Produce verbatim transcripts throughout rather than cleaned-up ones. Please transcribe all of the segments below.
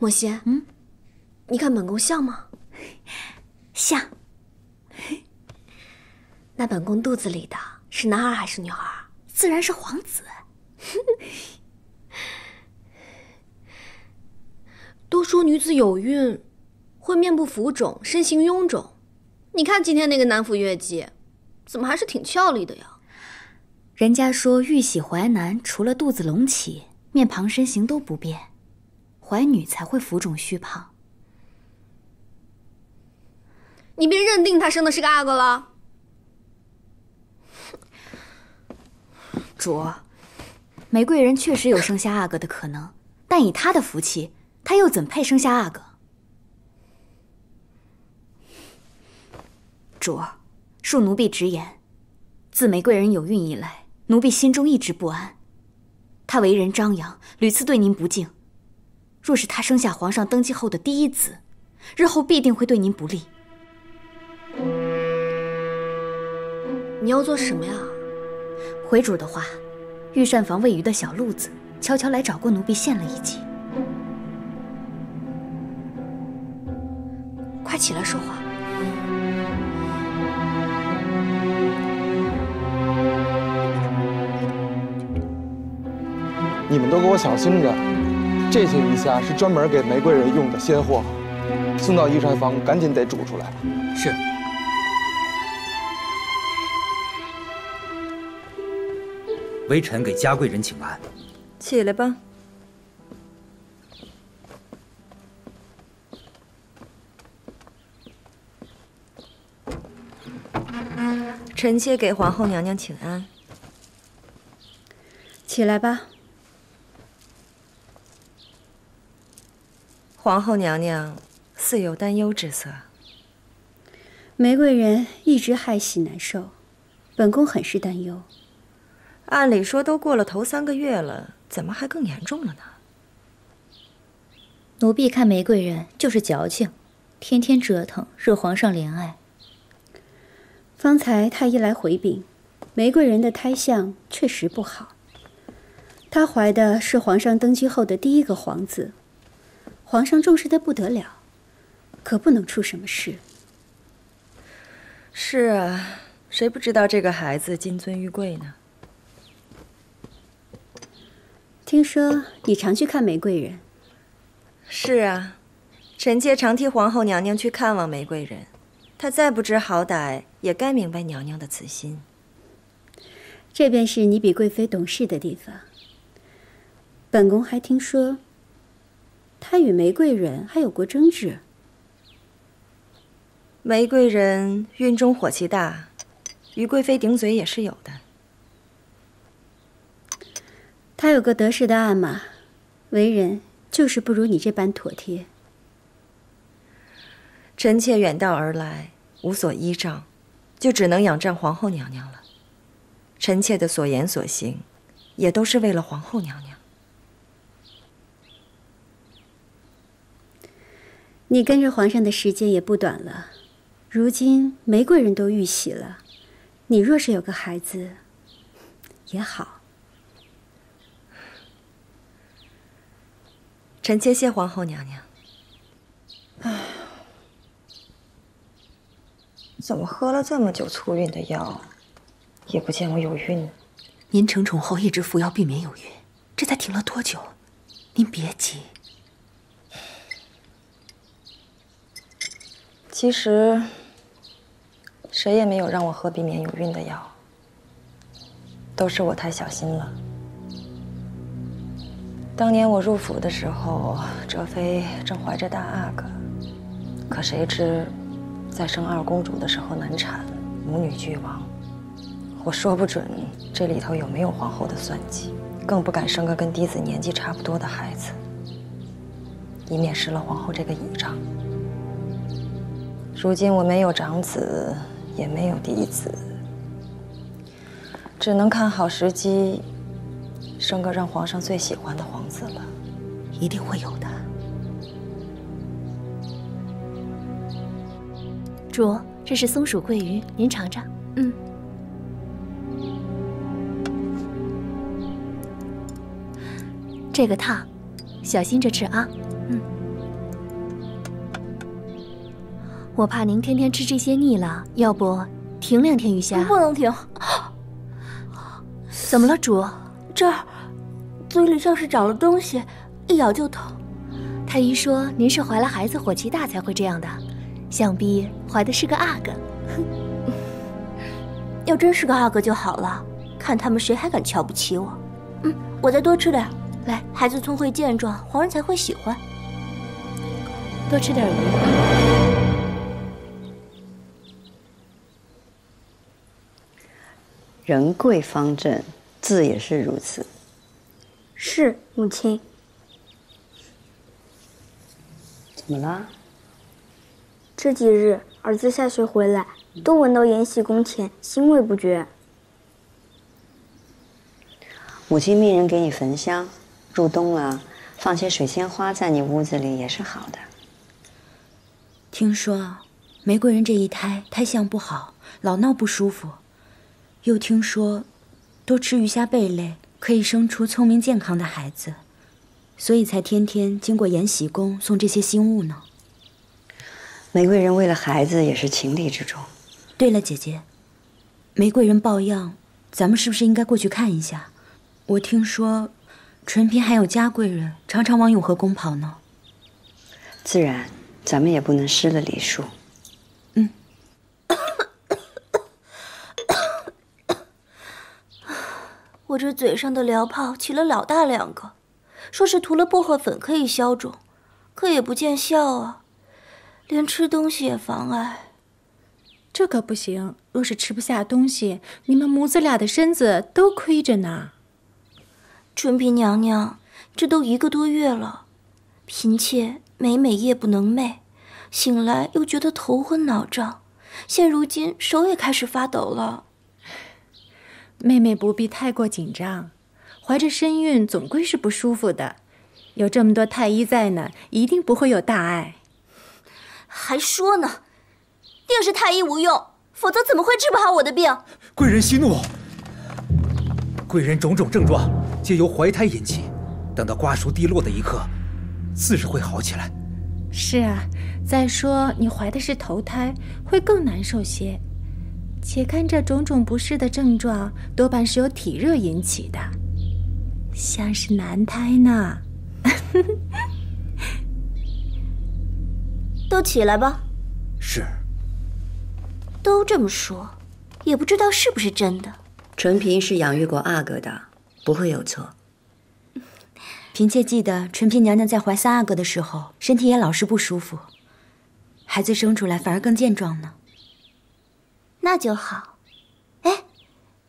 莫邪，嗯，你看本宫像吗？像。那本宫肚子里的是男孩还是女孩？自然是皇子。都说女子有孕会面部浮肿、身形臃肿，你看今天那个南府乐姬，怎么还是挺俏丽的呀？人家说玉玺怀男，除了肚子隆起，面庞身形都不变。 怀女才会浮肿虚胖，你别认定她生的是个阿哥了。主，玫瑰人确实有生下阿哥的可能，但以她的福气，她又怎配生下阿哥？主，恕奴婢直言，自玫瑰人有孕以来，奴婢心中一直不安。她为人张扬，屡次对您不敬。 若是他生下皇上登基后的第一子，日后必定会对您不利。你要做什么呀？回主的话，御膳房喂鱼的小鹿子悄悄来找过奴婢，献了一计。快起来说话。你们都给我小心着！ 这些鱼虾是专门给玫瑰人用的鲜货，送到御膳房，赶紧得煮出来。是。微臣给嘉贵人请安。起来吧。臣妾给皇后娘娘请安。起来吧。 皇后娘娘似有担忧之色。玫瑰人一直害喜难受，本宫很是担忧。按理说都过了头三个月了，怎么还更严重了呢？奴婢看玫瑰人就是矫情，天天折腾，惹皇上怜爱。方才太医来回禀，玫瑰人的胎相确实不好，她怀的是皇上登基后的第一个皇子。 皇上重视得不得了，可不能出什么事。是啊，谁不知道这个孩子金尊玉贵呢？听说你常去看玫瑰人。是啊，臣妾常替皇后娘娘去看望玫瑰人，她再不知好歹，也该明白娘娘的慈心。这便是你比贵妃懂事的地方。本宫还听说。 他与玫瑰人还有过争执。玫瑰人孕中火气大，与贵妃顶嘴也是有的。他有个得势的阿玛，为人就是不如你这般妥帖。臣妾远道而来，无所依仗，就只能仰仗皇后娘娘了。臣妾的所言所行，也都是为了皇后娘娘。 你跟着皇上的时间也不短了，如今玫瑰人都遇喜了，你若是有个孩子，也好。臣妾谢皇后娘娘。唉，怎么喝了这么久促孕的药，也不见我有孕？您承宠后一直服药避免有孕，这才停了多久？您别急。 其实，谁也没有让我喝避免有孕的药，都是我太小心了。当年我入府的时候，哲妃正怀着大阿哥，可谁知，在生二公主的时候难产，母女俱亡。我说不准这里头有没有皇后的算计，更不敢生个跟嫡子年纪差不多的孩子，以免失了皇后这个倚仗。 如今我没有长子，也没有嫡子，只能看好时机，生个让皇上最喜欢的皇子了。一定会有的。主，这是松鼠桂鱼，您尝尝。嗯。这个烫，小心着吃啊。嗯。我怕您天天吃这些腻了，要不停两天鱼虾？不能停。怎么了，主？这儿嘴里像是长了东西，一咬就疼。太医说您是怀了孩子火气大才会这样的，想必怀的是个阿哥。要真是个阿哥就好了，看他们谁还敢瞧不起我。嗯，我再多吃点。 来，孩子聪慧健壮，皇上才会喜欢。多吃点鱼。人贵方正，字也是如此。是母亲。怎么啦？这几日儿子下学回来，都闻到延禧宫前腥味不绝。母亲命人给你焚香。 入冬了，放些水仙花在你屋子里也是好的。听说玫瑰人这一胎胎相不好，老闹不舒服。又听说，多吃鱼虾贝类可以生出聪明健康的孩子，所以才天天经过延禧宫送这些新物呢。玫瑰人为了孩子也是情理之中。对了，姐姐，玫瑰人抱恙，咱们是不是应该过去看一下？我听说。 纯嫔还有嘉贵人常常往永和宫跑呢，自然咱们也不能失了礼数。嗯，我这嘴上的燎泡起了老大两个，说是涂了薄荷粉可以消肿，可也不见效啊，连吃东西也妨碍。这可不行，若是吃不下东西，你们母子俩的身子都亏着呢。 纯嫔娘娘，这都一个多月了，嫔妾每每夜不能寐，醒来又觉得头昏脑胀，现如今手也开始发抖了。妹妹不必太过紧张，怀着身孕总归是不舒服的，有这么多太医在呢，一定不会有大碍。还说呢，定是太医无用，否则怎么会治不好我的病？贵人息怒，贵人种种症状。 皆由怀胎引起，等到瓜熟蒂落的一刻，自是会好起来。是啊，再说你怀的是头胎，会更难受些。且看这种种不适的症状，多半是由体热引起的，像是男胎呢。都起来吧。是。都这么说，也不知道是不是真的。纯嫔是养育过阿哥的。 不会有错。嫔妾记得，纯嫔娘娘在怀三阿哥的时候，身体也老是不舒服，孩子生出来反而更健壮呢。那就好。哎，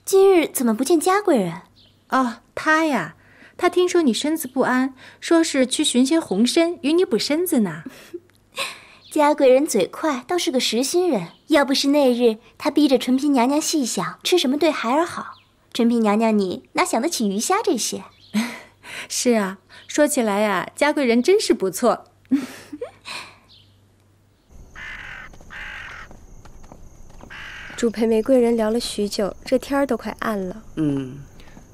今日怎么不见嘉贵人？哦，她呀，她听说你身子不安，说是去寻些红参与你补身子呢。嘉贵人嘴快，倒是个实心人。要不是那日她逼着纯嫔娘娘细想吃什么对孩儿好。 纯嫔娘娘，你哪想得起鱼虾这些？是啊，说起来呀、啊，嘉贵人真是不错。主陪玫瑰人聊了许久，这天儿都快暗了。嗯，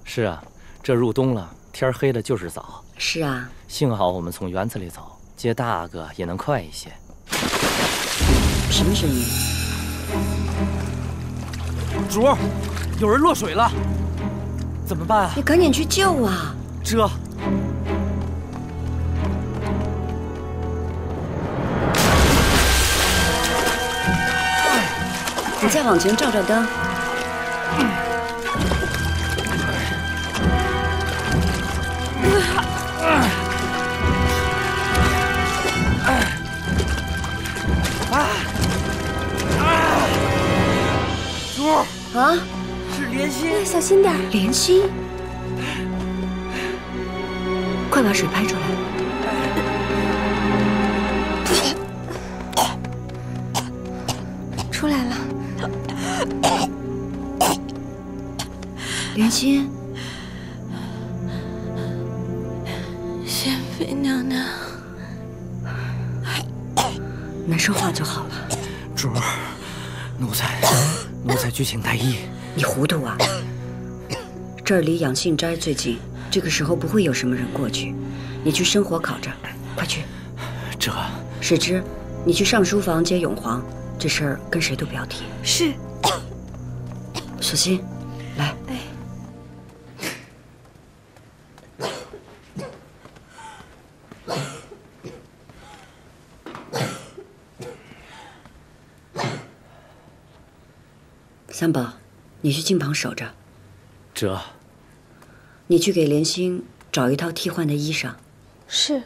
是啊，这入冬了，天黑的就是早。是啊，幸好我们从园子里走，接大阿哥也能快一些。什么声音？主儿。 有人落水了，怎么办啊？你赶紧去救啊！这，你再往前照照灯。啊！猪儿啊！ 莲心，小心点！莲心，快把水拍出来！出来了，莲心，贤妃娘娘，难说话就好了。主儿，奴才，奴才去请太医。 你糊涂啊！这儿离养性斋最近，这个时候不会有什么人过去。你去生火烤着，快去。这，水之，你去上书房接永璜，这事儿跟谁都不要提。是。小心，来。哎。 三宝，你去净旁守着。哲，你去给莲心找一套替换的衣裳。是。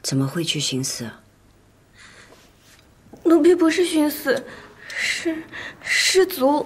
怎么会去寻死？奴婢不是寻死，是失足